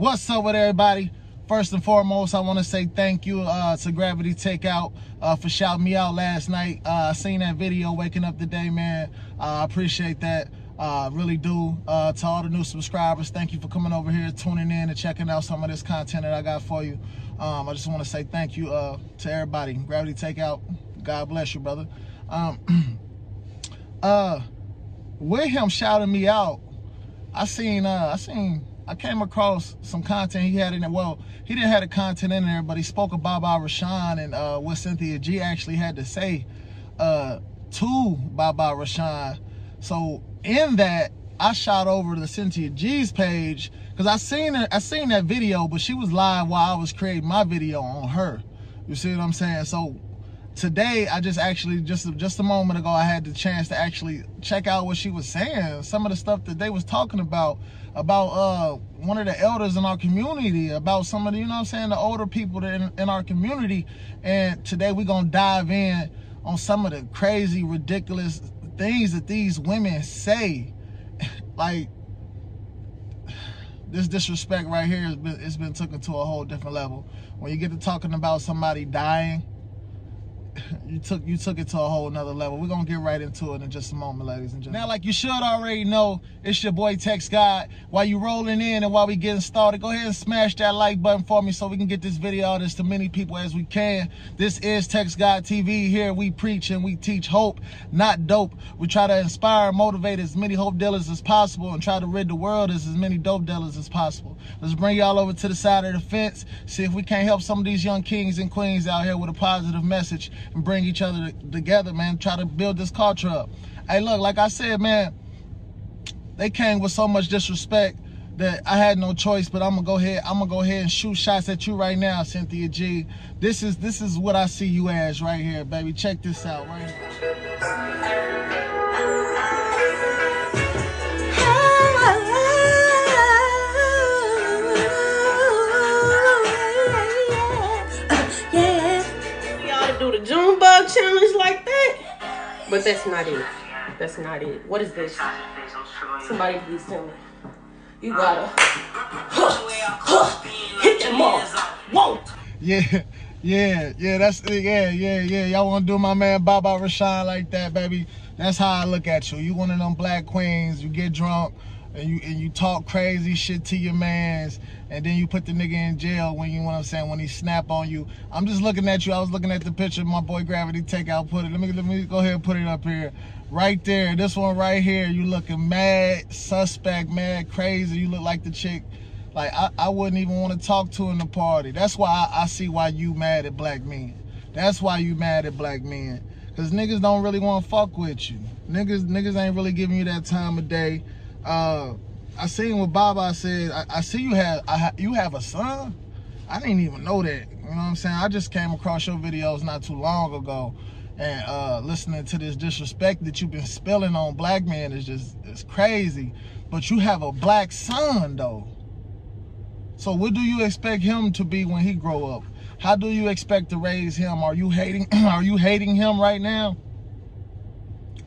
What's up with everybody? First and foremost, I want to say thank you to Gravity Takeout for shouting me out last night. I seen that video waking up today, man. I appreciate that. Really do. To all the new subscribers, thank you for coming over here, tuning in and checking out some of this content that I got for you. I just want to say thank you to everybody. Gravity Takeout, God bless you, brother. With him shouting me out, I came across some content he had in there. Well, he didn't have the content in there, but he spoke about Baba Rashawn and what Cynthia G actually had to say to Baba Rashawn. So in that, I shot over to Cynthia G's page because I seen that video, but she was live while I was creating my video on her. You see what I'm saying? So today, I just actually just a moment ago, I had the chance to actually check out what she was saying. Some of the stuff that they was talking about one of the elders in our community, about some of the, you know what I'm saying, the older people in our community. And today we're gonna dive in on some of the crazy, ridiculous things that these women say. Like, this disrespect right here has been, it's been taken to a whole different level. When you get to talking about somebody dying, you took it to a whole nother level. We're gonna get right into it in just a moment, ladies and gentlemen. Now, like you should already know, it's your boy Tex God. While you rolling in and while we getting started, go ahead and smash that like button for me so we can get this video out as to many people as we can. This is Tex God TV. Here we preach and we teach hope, not dope. We try to inspire and motivate as many hope dealers as possible and try to rid the world as many dope dealers as possible. Let's bring y'all over to the side of the fence, see if we can't help some of these young kings and queens out here with a positive message and bring each other together, man. Try to build this culture up. Hey, look, like I said, man, they came with so much disrespect that I had no choice, but I'm gonna go ahead and shoot shots at you right now, Cynthia G. This is what I see you as right here, baby. Check this out right here. Challenge like that, but that's not it. That's not it. What is this? Somebody please tell me. You gotta hit your mark. Whoa. Yeah. That's it. Yeah. Y'all wanna do my man Baba Rashawn like that, baby? That's how I look at you. You one of them black queens. You get drunk and you talk crazy shit to your mans, and then you put the nigga in jail when you know what I'm saying, when he snap on you. I'm just looking at you. I was looking at the picture my boy Gravity Takeout put it. Let me go ahead and put it up here. Right there. This one right here. You looking mad, suspect, mad, crazy. You look like the chick like I wouldn't even want to talk to in the party. That's why I see why you mad at black men. That's why you mad at black men. Cause niggas don't really want to fuck with you. Niggas ain't really giving you that time of day. I seen what Baba said. I see you have you have a son. I didn't even know that. You know what I'm saying? I just came across your videos not too long ago, and listening to this disrespect that you've been spilling on black men is just, it's crazy. But you have a black son though. So what do you expect him to be when he grow up? How do you expect to raise him? Are you hating him right now?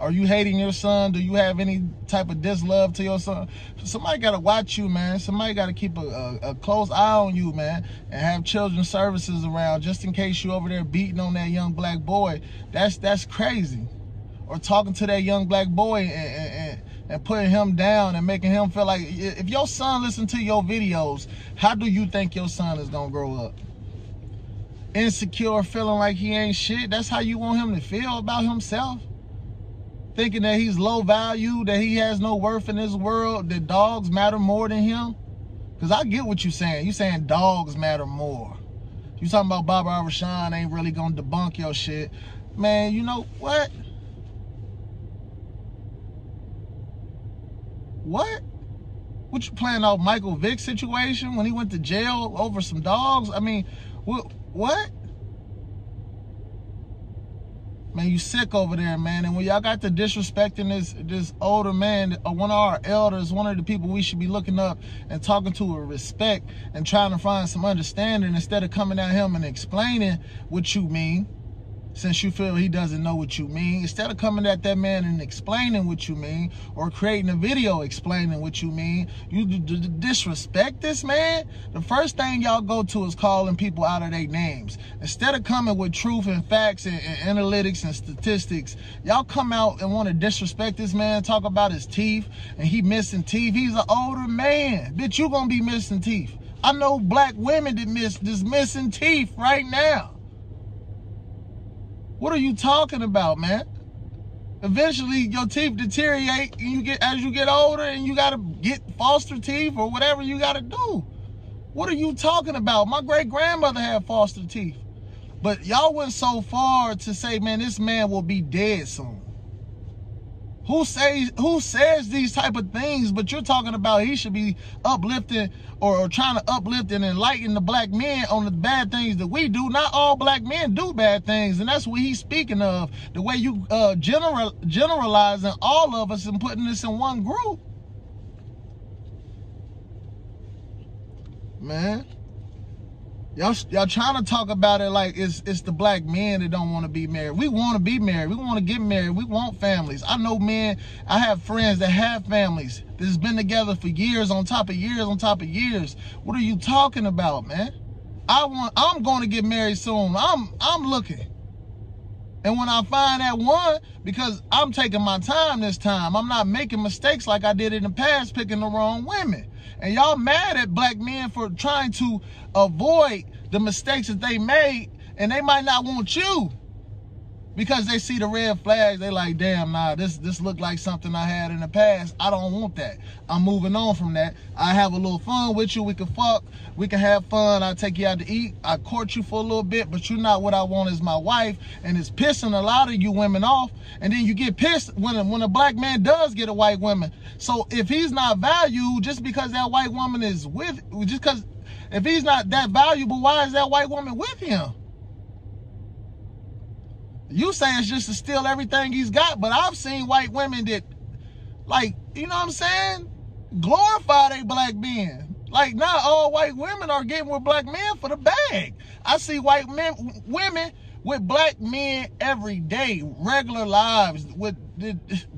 Are you hating your son? Do you have any type of dislove to your son? Somebody got to watch you, man. Somebody got to keep a close eye on you, man, and have children's services around just in case you over there beating on that young black boy. That's crazy. Or talking to that young black boy and putting him down and making him feel like, if your son listen to your videos, how do you think your son is going to grow up? Insecure, feeling like he ain't shit. That's how you want him to feel about himself? Thinking that he's low value, that he has no worth in this world, that dogs matter more than him? Because I get what you're saying. You're saying dogs matter more. You talking about Baba Rashawn ain't really going to debunk your shit. Man, you know what? What? What you playing off Michael Vick's situation when he went to jail over some dogs? I mean, what? Man, you sick over there, man. And when y'all got to disrespecting this older man, one of our elders, one of the people we should be looking up and talking to with respect and trying to find some understanding instead of coming at him and explaining what you mean. since you feel he doesn't know what you mean, instead of coming at that man and explaining what you mean or creating a video explaining what you mean, you disrespect this man. The first thing y'all go to is calling people out of their names. Instead of coming with truth and facts and analytics and statistics, y'all come out and want to disrespect this man, talk about his teeth and he missing teeth. He's an older man. Bitch, you gonna be missing teeth. I know black women that that's missing teeth right now. What are you talking about, man? Eventually, your teeth deteriorate and as you get older, and you gotta get foster teeth or whatever you gotta do. What are you talking about? My great-grandmother had foster teeth. But y'all went so far to say, man, this man will be dead soon. Who says these type of things, but you're talking about he should be uplifting or trying to uplift and enlighten the black men on the bad things that we do. Not all black men do bad things, and that's what he's speaking of. The way you generalizing all of us and putting this in one group. Man, y'all trying to talk about it like it's the black men that don't want to be married. We want to be married. We want to get married. We want families. I know men, I have friends that have families that's been together for years on top of years on top of years. What are you talking about, man? I'm going to get married soon. I'm looking. And when I find that one, because I'm taking my time this time, I'm not making mistakes like I did in the past, picking the wrong women. And y'all mad at black men for trying to avoid the mistakes that they made, and they might not want you because they see the red flags. They like, damn, nah, this looked like something I had in the past. I don't want that. I'm moving on from that. I have a little fun with you. We can fuck. We can have fun. I'll take you out to eat. I court you for a little bit, but you're not what I want as my wife, and it's pissing a lot of you women off. And then you get pissed when a black man does get a white woman. So if he's not valued just because that white woman is with, just because if he's not that valuable, why is that white woman with him? You say it's just to steal everything he's got, but I've seen white women that, like, you know what I'm saying, glorify they black men. Like, not all white women are getting with black men for the bag. I see white men, women with black men every day, regular lives, with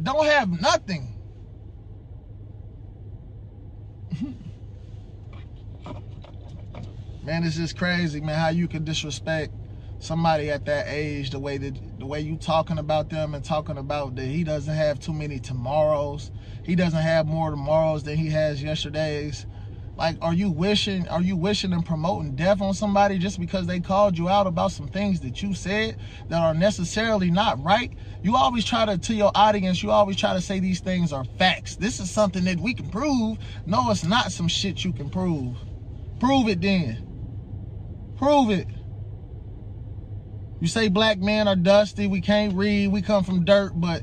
don't have nothing. Man, it's just crazy, man, how you can disrespect somebody at that age, the way you talking about them and talking about that he doesn't have too many tomorrows. He doesn't have more tomorrows than he has yesterdays. Like, are you wishing and promoting death on somebody just because they called you out about some things that you said that are necessarily not right? You always try to your audience, you always try to say these things are facts. This is something that we can prove. No, it's not some shit you can prove. Prove it then. Prove it. You say black men are dusty, we can't read, we come from dirt, but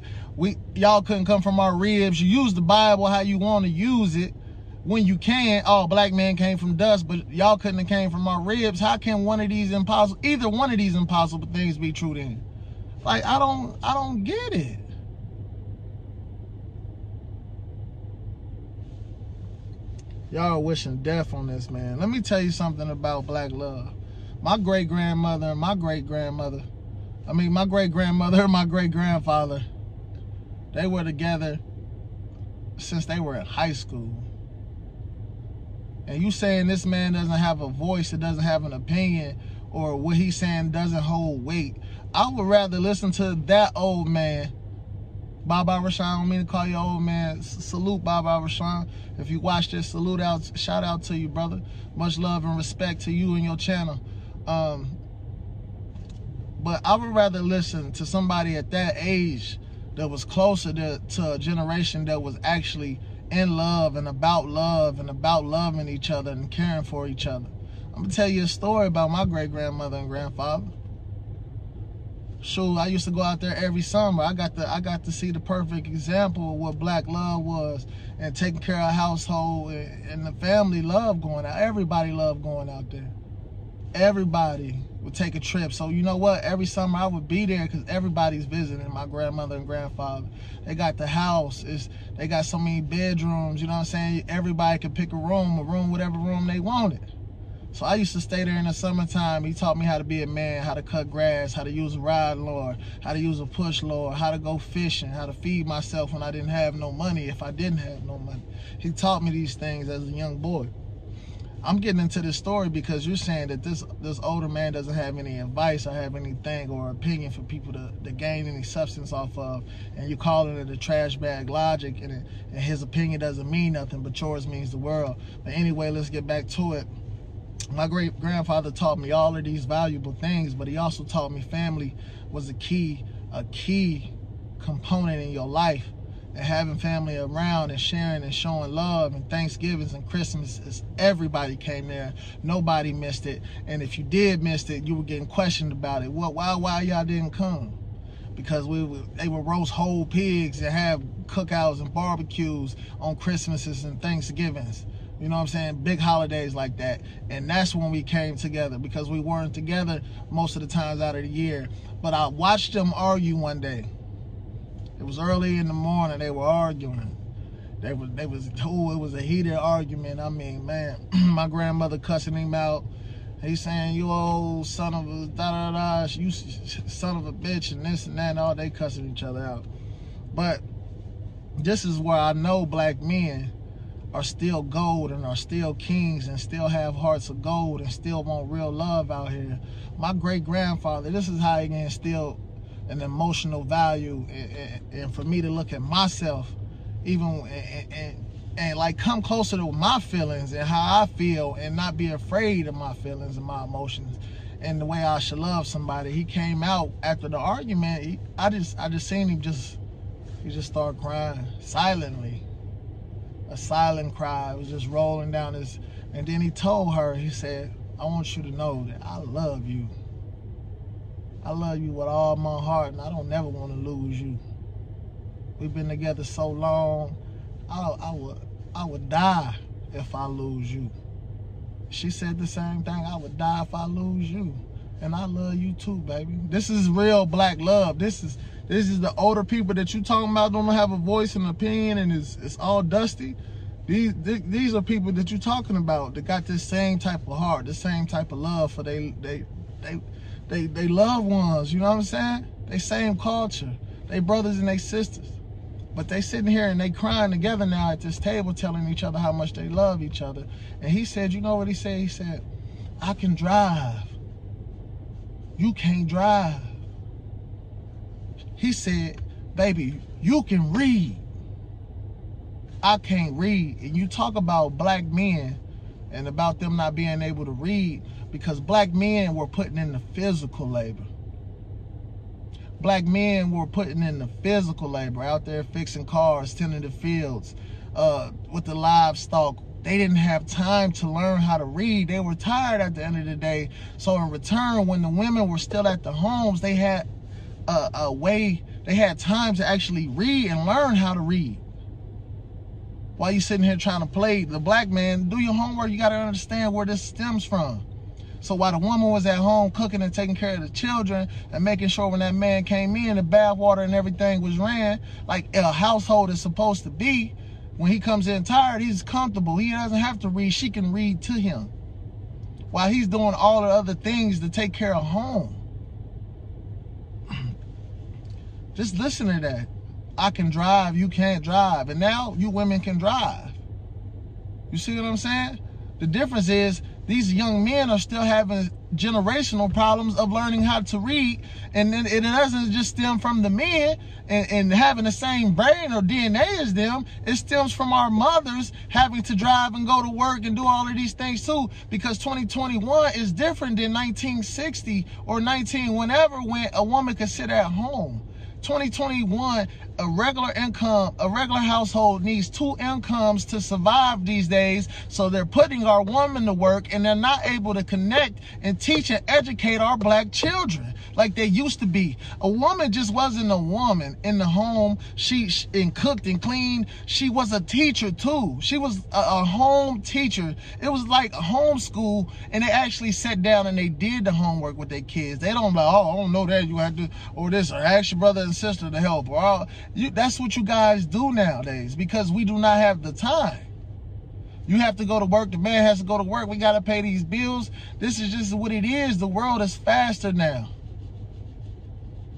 y'all couldn't come from our ribs. You use the Bible how you want to use it when you can. Oh, black men came from dust, but y'all couldn't have came from our ribs. How can either one of these impossible things be true then? Like, I don't get it. Y'all are wishing death on this man. Let me tell you something about black love. My great-grandmother and my great-grandmother, my great-grandmother and my great-grandfather, they were together since they were in high school. And you saying this man doesn't have a voice, it doesn't have an opinion, or what he's saying doesn't hold weight. I would rather listen to that old man, Baba Rashawn. I don't mean to call you old man. Salute Baba Rashawn. If you watch this, shout out to you, brother. Much love and respect to you and your channel. But I would rather listen to somebody at that age that was closer to a generation that was actually in love and about loving each other and caring for each other. I'm gonna tell you a story about my great-grandmother and grandfather. Shoot, I used to go out there every summer. I got to see the perfect example of what black love was, and taking care of a household and the family loved going out. Everybody loved going out there. Everybody would take a trip. So you know what? Every summer I would be there because everybody's visiting my grandmother and grandfather. They got the house. They got so many bedrooms. You know what I'm saying? Everybody could pick a room, whatever room they wanted. So I used to stay there in the summertime. He taught me how to be a man, how to cut grass, how to use a rod lure, how to use a push lure, how to go fishing, how to feed myself when I didn't have no money, if I didn't have no money. He taught me these things as a young boy. I'm getting into this story because you're saying that this older man doesn't have any advice or have anything or opinion for people to gain any substance off of, and you're calling it a trash bag logic, and his opinion doesn't mean nothing, but yours means the world. But anyway, let's get back to it. My great-grandfather taught me all of these valuable things, but he also taught me family was a key component in your life. And having family around and sharing and showing love and Thanksgivings and Christmases, everybody came there. Nobody missed it. And if you did miss it, you were getting questioned about it. What? Why y'all didn't come? Because they would roast whole pigs and have cookouts and barbecues on Christmases and Thanksgivings. You know what I'm saying? Big holidays like that. And that's when we came together, because we weren't together most of the times out of the year. But I watched them argue one day. It was early in the morning, they were arguing. It was a heated argument. I mean, man, my grandmother cussing him out. He's saying, you old son of a da-da-da, you son of a bitch, and this and that, and all they cussing each other out. But this is where I know black men are still gold and are still kings and still have hearts of gold and still want real love out here. My great-grandfather, this is how he instilled an emotional value, and for me to look at myself even and like come closer to my feelings and how I feel and not be afraid of my feelings and my emotions and the way I should love somebody. He came out after the argument. I just seen him he just start crying silently. A silent cry. It was just rolling down his, and then he told her, he said, I want you to know that I love you. I love you with all my heart, and I don't never want to lose you. We've been together so long, I would die if I lose you. She said the same thing, I would die if I lose you. And I love you too, baby. This is real black love. This is the older people that you talking about don't have a voice and opinion, and it's all dusty. These are people that you talking about that got this same type of heart, the same type of love for they loved ones. You know what I'm saying? They same culture. They brothers and they sisters. But they sitting here and they crying together now at this table, telling each other how much they love each other. And he said, you know what he said? He said, I can drive. You can't drive. He said, baby, you can read. I can't read. And you talk about black men and about them not being able to read, because black men were putting in the physical labor. Black men were putting in the physical labor out there fixing cars, tending the fields, with the livestock. They didn't have time to learn how to read. They were tired at the end of the day. So in return, when the women were still at the homes, they had they had time to actually read and learn how to read. While you're sitting here trying to play the black man, do your homework. You got to understand where this stems from. So while the woman was at home cooking and taking care of the children and making sure when that man came in, the bath water and everything was ran, like a household is supposed to be, when he comes in tired, he's comfortable. He doesn't have to read. She can read to him while he's doing all the other things to take care of home. Just listen to that. I can drive, you can't drive. And now you women can drive. You see what I'm saying? The difference is, these young men are still having generational problems of learning how to read, and then it doesn't just stem from the men and having the same brain or DNA as them. It stems from our mothers having to drive and go to work and do all of these things too, because 2021 is different than 1960 or 19 whenever, when a woman could sit at home. 2021, a regular household needs two incomes to survive these days. So they're putting our women to work, and they're not able to connect and teach and educate our black children like they used to be. A woman just wasn't a woman in the home. She cooked and cleaned. She was a teacher too. She was a home teacher. It was like homeschool, and they actually sat down and they did the homework with their kids. They don't like, oh, I don't know that you have to, or this, or ask your brother and sister to help, or all. That's what you guys do nowadays, because we do not have the time. You have to go to work. The man has to go to work. We got to pay these bills. This is just what it is. The world is faster now.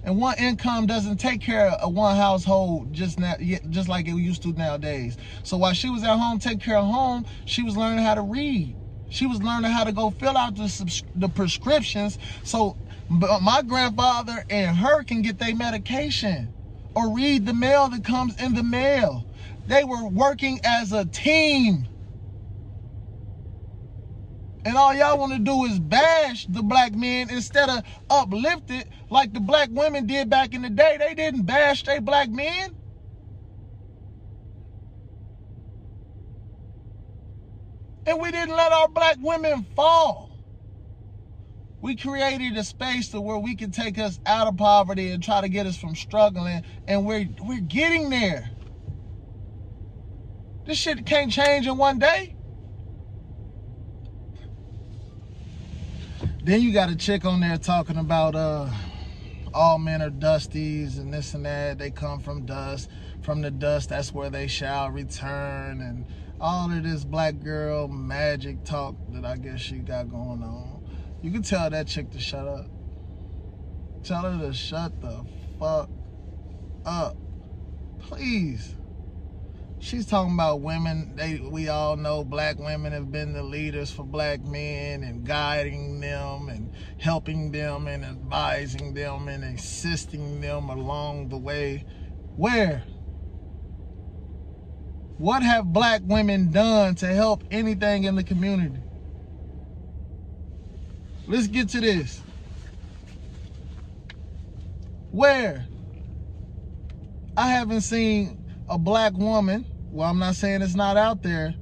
And one income doesn't take care of one household just like it used to nowadays. So while she was at home taking care of home, she was learning how to read. She was learning how to go fill out the prescriptions so my grandfather and her can get their medication or read the mail that comes in the mail. They were working as a team. And all y'all want to do is bash the black men instead of uplift it like the black women did back in the day. They didn't bash their black men. And we didn't let our black women fall. We created a space to where we can take us out of poverty and try to get us from struggling. And we're getting there. This shit can't change in one day. Then you got a chick on there talking about all men are dusties and this and that. They come from dust. From the dust, that's where they shall return. And all of this black girl magic talk that I guess she got going on. You can tell that chick to shut up. Tell her to shut the fuck up. Please. She's talking about women. We all know black women have been the leaders for black men and guiding them and helping them and advising them and assisting them along the way. Where? What have black women done to help anything in the community? Let's get to this. Where? I haven't seen a black woman. Well, I'm not saying it's not out there,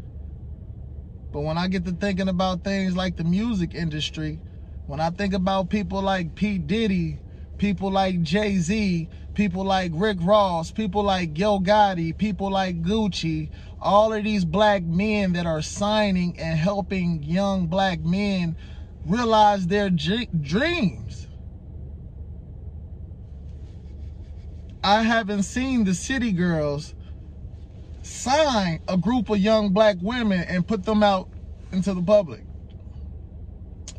but when I get to thinking about things like the music industry, when I think about people like P Diddy, people like Jay-Z, people like Rick Ross, people like Yo Gotti, people like Gucci, all of these black men that are signing and helping young black men realize their dreams. I haven't seen the city girls sign a group of young black women and put them out into the public.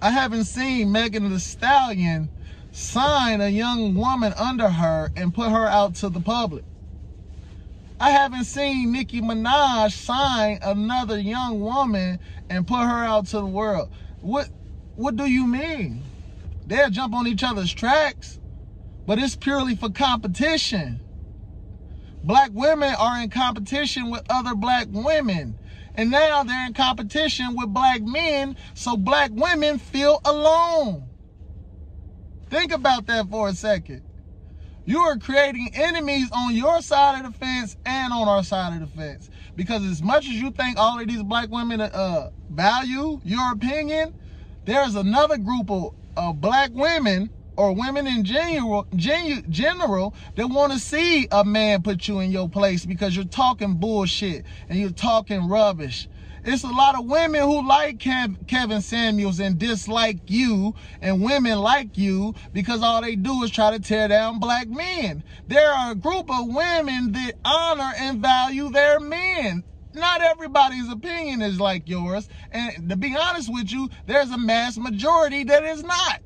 I haven't seen Megan Thee Stallion sign a young woman under her and put her out to the public. I haven't seen Nicki Minaj sign another young woman and put her out to the world. What do you mean? They'll jump on each other's tracks, but it's purely for competition. Black women are in competition with other black women. And now they're in competition with black men, so black women feel alone. Think about that for a second. You are creating enemies on your side of the fence and on our side of the fence. Because as much as you think all of these black women value your opinion, there's another group of black women or women in general that want to see a man put you in your place because you're talking bullshit and you're talking rubbish. It's a lot of women who like Kevin Samuels and dislike you, and women like you because all they do is try to tear down black men. There are a group of women that honor and value their men. Not everybody's opinion is like yours, and to be honest with you, there's a mass majority that is not.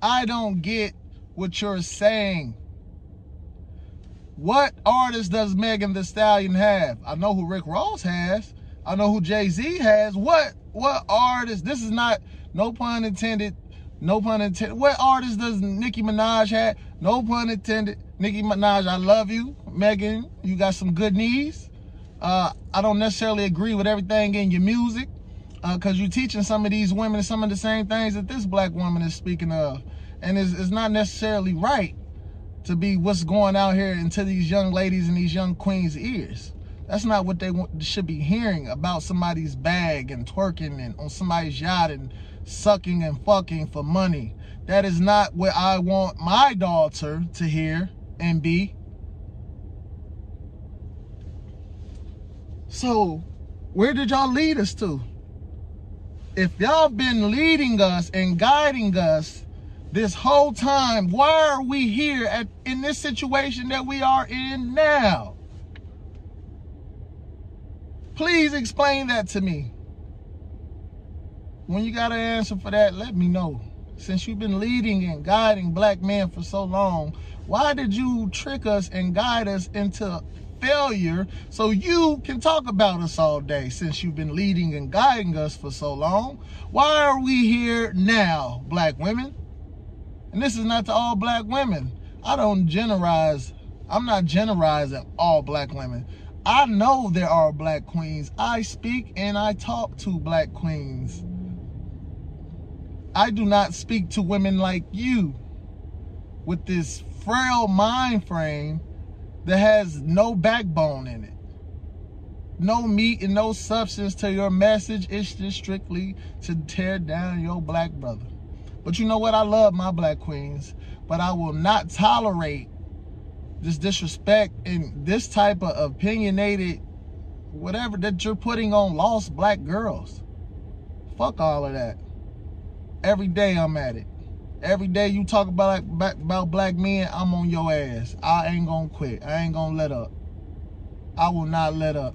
I don't get what you're saying. What artist does Megan Thee Stallion have? I know who Rick Ross has. I know who Jay-Z has. What artist? This is not, no pun intended, no pun intended. What artist does Nicki Minaj have? No pun intended. Nicki Minaj, I love you. Megan, you got some good knees. I don't necessarily agree with everything in your music, because you're teaching some of these women some of the same things that this black woman is speaking of. And it's not necessarily right to be what's going out here into these young ladies and these young queens' ears. That's not what they should be hearing about somebody's bag and twerking and on somebody's yacht and sucking and fucking for money. That is not what I want my daughter to hear and be. So, where did y'all lead us to? If y'all been leading us and guiding us this whole time, why are we here in this situation that we are in now? Please explain that to me. When you got an answer for that, let me know. Since you've been leading and guiding black men for so long, why did you trick us and guide us into failure so you can talk about us all day? Since you've been leading and guiding us for so long, why are we here now, black women? And this is not to all black women. I'm not generalizing all black women. I know there are black queens. I speak and I talk to black queens. I do not speak to women like you with this frail mind frame that has no backbone in it. No meat and no substance to your message. It's just strictly to tear down your black brother. But you know what? I love my black queens, but I will not tolerate this disrespect and this type of opinionated whatever that you're putting on lost black girls. Fuck all of that. Every day I'm at it. Every day you talk about black men, I'm on your ass. I ain't gonna quit. I ain't gonna let up. I will not let up.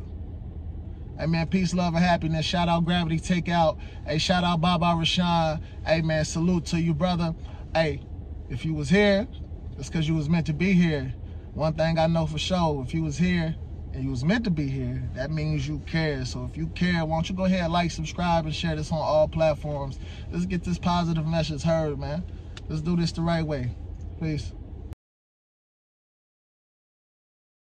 Hey man, peace, love, and happiness. Shout out Gravity Takeout. Hey, shout out Baba Rashawn. Hey man, salute to you, brother. Hey, if you was here, it's because you was meant to be here. One thing I know for sure, if you was here and you was meant to be here, that means you care. So if you care, why don't you go ahead, like, subscribe, and share this on all platforms. Let's get this positive message heard, man. Let's do this the right way. Peace.